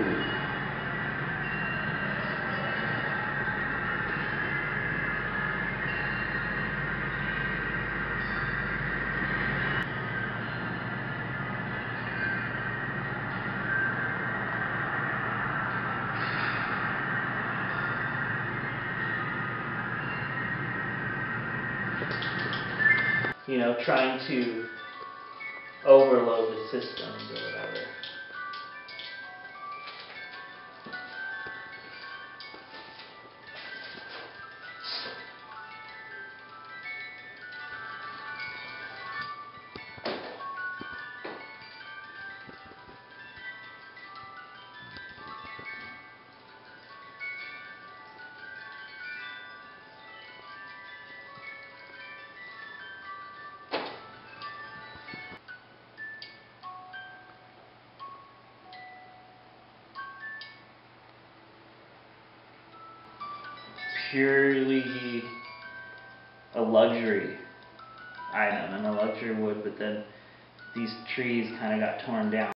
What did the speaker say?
students. You know, trying to overload the systems or whatever. Purely a luxury item, and a luxury wood, but then these trees kind of got torn down.